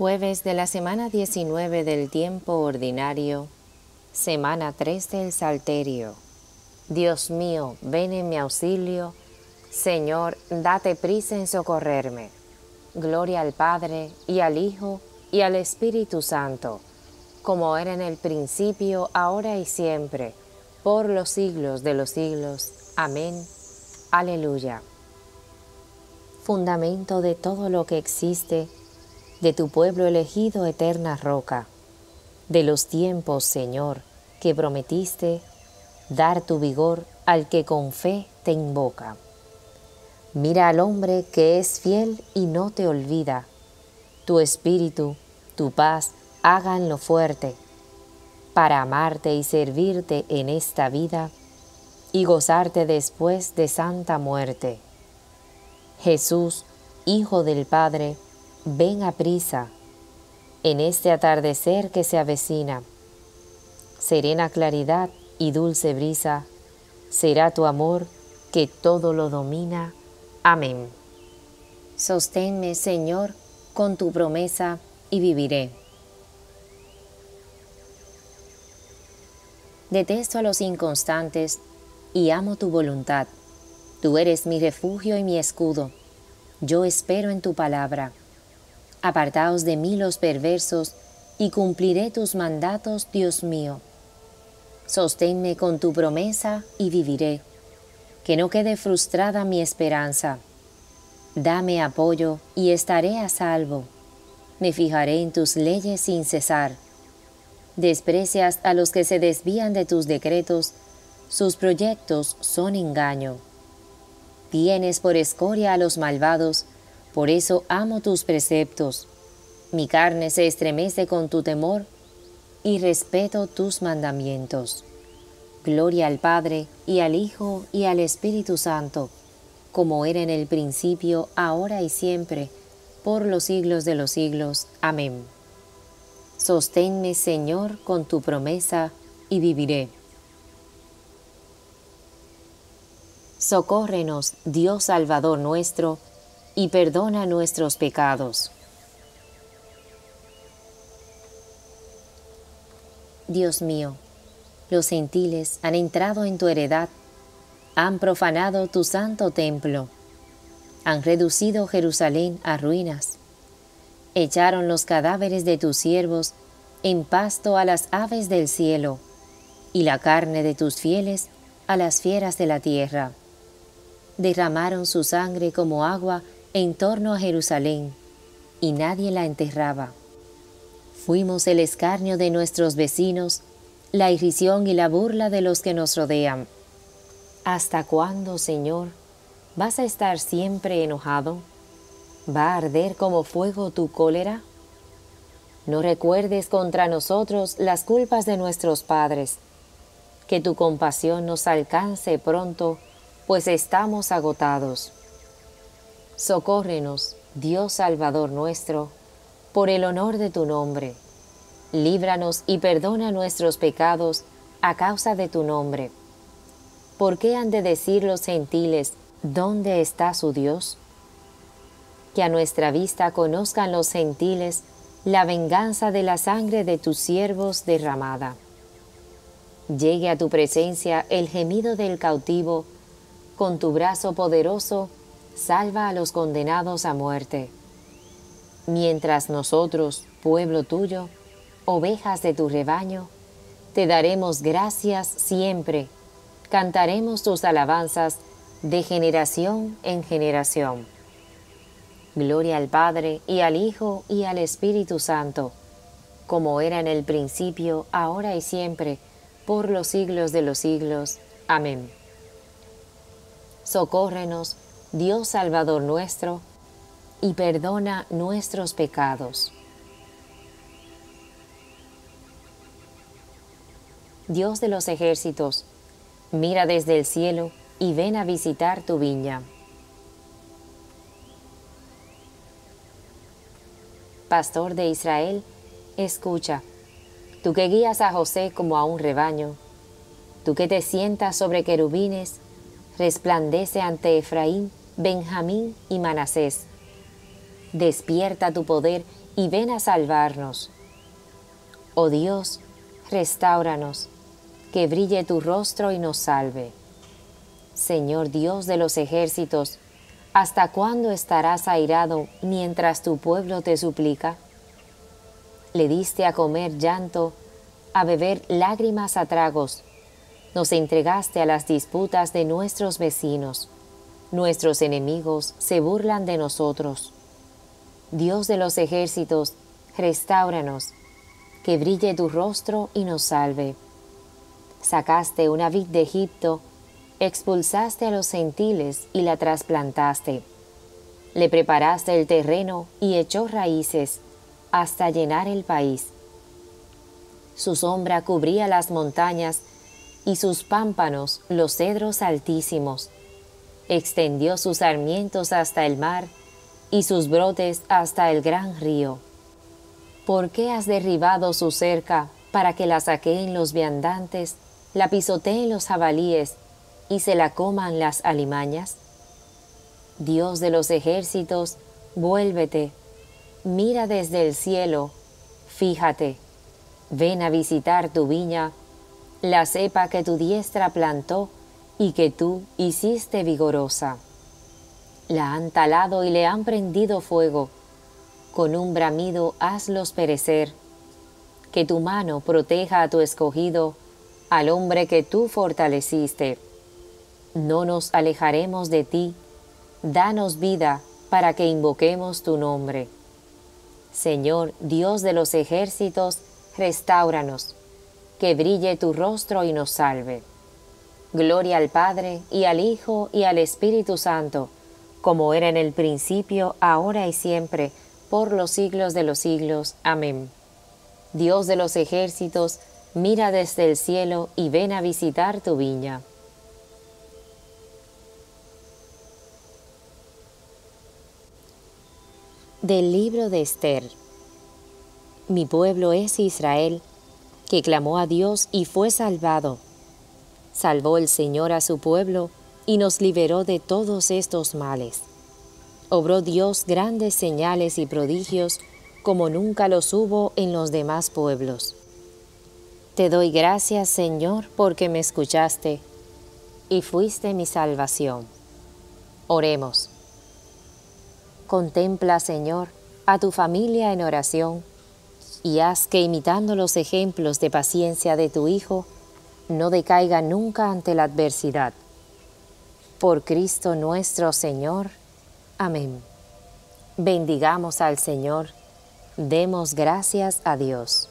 Jueves de la semana 19 del tiempo ordinario, semana 3 del Salterio. Dios mío, ven en mi auxilio. Señor, date prisa en socorrerme. Gloria al Padre, y al Hijo, y al Espíritu Santo, como era en el principio, ahora y siempre, por los siglos de los siglos. Amén. Aleluya. Fundamento de todo lo que existe, de tu pueblo elegido, eterna roca, de los tiempos, Señor, que prometiste dar tu vigor al que con fe te invoca. Mira al hombre que es fiel y no te olvida. Tu espíritu, tu paz, háganlo fuerte, para amarte y servirte en esta vida y gozarte después de santa muerte. Jesús, Hijo del Padre, ven a prisa, en este atardecer que se avecina. Serena claridad y dulce brisa, será tu amor que todo lo domina. Amén. Sosténme, Señor, con tu promesa y viviré. Detesto a los inconstantes y amo tu voluntad. Tú eres mi refugio y mi escudo. Yo espero en tu palabra. Apartaos de mí los perversos, y cumpliré tus mandatos, Dios mío. Sosténme con tu promesa y viviré, que no quede frustrada mi esperanza. Dame apoyo y estaré a salvo. Me fijaré en tus leyes sin cesar. Desprecias a los que se desvían de tus decretos, sus proyectos son engaño. Tienes por escoria a los malvados, por eso amo tus preceptos. Mi carne se estremece con tu temor y respeto tus mandamientos. Gloria al Padre, y al Hijo, y al Espíritu Santo, como era en el principio, ahora y siempre, por los siglos de los siglos. Amén. Sosténme, Señor, con tu promesa y viviré. Socórrenos, Dios Salvador nuestro, y perdona nuestros pecados. Dios mío, los gentiles han entrado en tu heredad, han profanado tu santo templo, han reducido Jerusalén a ruinas, echaron los cadáveres de tus siervos en pasto a las aves del cielo, y la carne de tus fieles a las fieras de la tierra. Derramaron su sangre como agua en torno a Jerusalén, y nadie la enterraba. Fuimos el escarnio de nuestros vecinos, la irrisión y la burla de los que nos rodean. ¿Hasta cuándo, Señor, vas a estar siempre enojado? ¿Va a arder como fuego tu cólera? No recuerdes contra nosotros las culpas de nuestros padres. Que tu compasión nos alcance pronto, pues estamos agotados. Socórrenos, Dios Salvador nuestro, por el honor de tu nombre. Líbranos y perdona nuestros pecados a causa de tu nombre. ¿Por qué han de decir los gentiles, ¿dónde está su Dios? Que a nuestra vista conozcan los gentiles la venganza de la sangre de tus siervos derramada. Llegue a tu presencia el gemido del cautivo. Con tu brazo poderoso, salva a los condenados a muerte. Mientras nosotros, pueblo tuyo, ovejas de tu rebaño, te daremos gracias siempre, cantaremos tus alabanzas de generación en generación. Gloria al Padre, y al Hijo, y al Espíritu Santo, como era en el principio, ahora y siempre, por los siglos de los siglos. Amén. Socórrenos, Dios Salvador nuestro, y perdona nuestros pecados. Dios de los ejércitos, mira desde el cielo y ven a visitar tu viña. Pastor de Israel, escucha, tú que guías a José como a un rebaño, tú que te sientas sobre querubines, resplandece ante Efraín, Benjamín y Manasés. Despierta tu poder y ven a salvarnos. Oh Dios, restáuranos, que brille tu rostro y nos salve. Señor Dios de los ejércitos, ¿hasta cuándo estarás airado mientras tu pueblo te suplica? Le diste a comer llanto, a beber lágrimas a tragos. Nos entregaste a las disputas de nuestros vecinos. Nuestros enemigos se burlan de nosotros. Dios de los ejércitos, restáuranos, que brille tu rostro y nos salve. Sacaste una vid de Egipto, expulsaste a los gentiles y la trasplantaste. Le preparaste el terreno y echó raíces hasta llenar el país. Su sombra cubría las montañas y sus pámpanos los cedros altísimos. Extendió sus sarmientos hasta el mar y sus brotes hasta el gran río. ¿Por qué has derribado su cerca para que la saqueen los viandantes, la pisoteen los jabalíes y se la coman las alimañas? Dios de los ejércitos, vuélvete, mira desde el cielo, fíjate, ven a visitar tu viña, la cepa que tu diestra plantó y que tú hiciste vigorosa. La han talado y le han prendido fuego. Con un bramido hazlos perecer. Que tu mano proteja a tu escogido, al hombre que tú fortaleciste. No nos alejaremos de ti. Danos vida para que invoquemos tu nombre. Señor, Dios de los ejércitos, restáuranos. Que brille tu rostro y nos salve. Gloria al Padre, y al Hijo, y al Espíritu Santo, como era en el principio, ahora y siempre, por los siglos de los siglos. Amén. Dios de los ejércitos, mira desde el cielo y ven a visitar tu viña. Del libro de Esther. Mi pueblo es Israel, que clamó a Dios y fue salvado. Salvó el Señor a su pueblo y nos liberó de todos estos males. Obró Dios grandes señales y prodigios como nunca los hubo en los demás pueblos. Te doy gracias, Señor, porque me escuchaste y fuiste mi salvación. Oremos. Contempla, Señor, a tu familia en oración y haz que, imitando los ejemplos de paciencia de tu Hijo, no decaiga nunca ante la adversidad. Por Cristo nuestro Señor. Amén. Bendigamos al Señor. Demos gracias a Dios.